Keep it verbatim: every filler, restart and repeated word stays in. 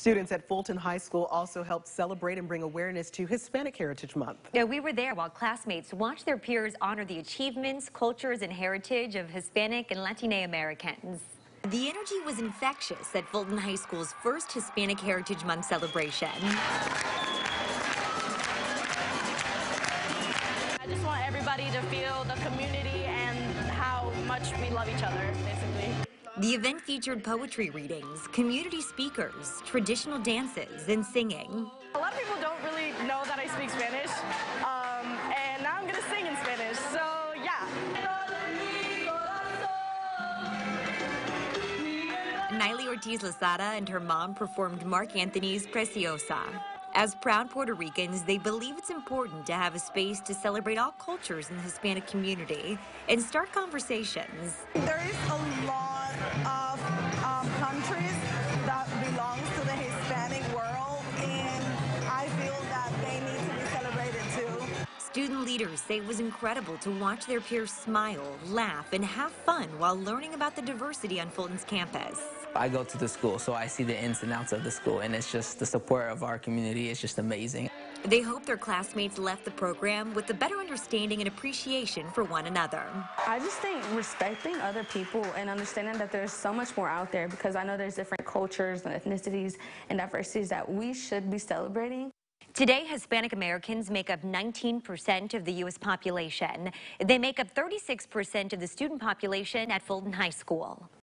Students at Fulton High School also helped celebrate and bring awareness to Hispanic Heritage Month. Yeah, we were there while classmates watched their peers honor the achievements, cultures, and heritage of Hispanic and Latine Americans. The energy was infectious at Fulton High School's first Hispanic Heritage Month celebration. I just want everybody to feel the community and how much we love each other, basically. The event featured poetry readings, community speakers, traditional dances, and singing. A lot of people don't really know that I speak Spanish, um, and now I'm going to sing in Spanish, so yeah. Nailee Ortiz Lazada and her mom performed Mark Anthony's Preciosa. As proud Puerto Ricans, they believe it's important to have a space to celebrate all cultures in the Hispanic community and start conversations. There is a lot of um, countries that belong to the Hispanic world, and I feel that they need to be celebrated too. Student leaders say it was incredible to watch their peers smile, laugh, and have fun while learning about the diversity on Fulton's campus. I go to the school, so I see the ins and outs of the school, and it's just the support of our community is just amazing. They hope their classmates left the program with a better understanding and appreciation for one another. I just think respecting other people and understanding that there's so much more out there, because I know there's different cultures and ethnicities and diversities that we should be celebrating. Today, Hispanic Americans make up nineteen percent of the U S population. They make up thirty-six percent of the student population at Fulton High School.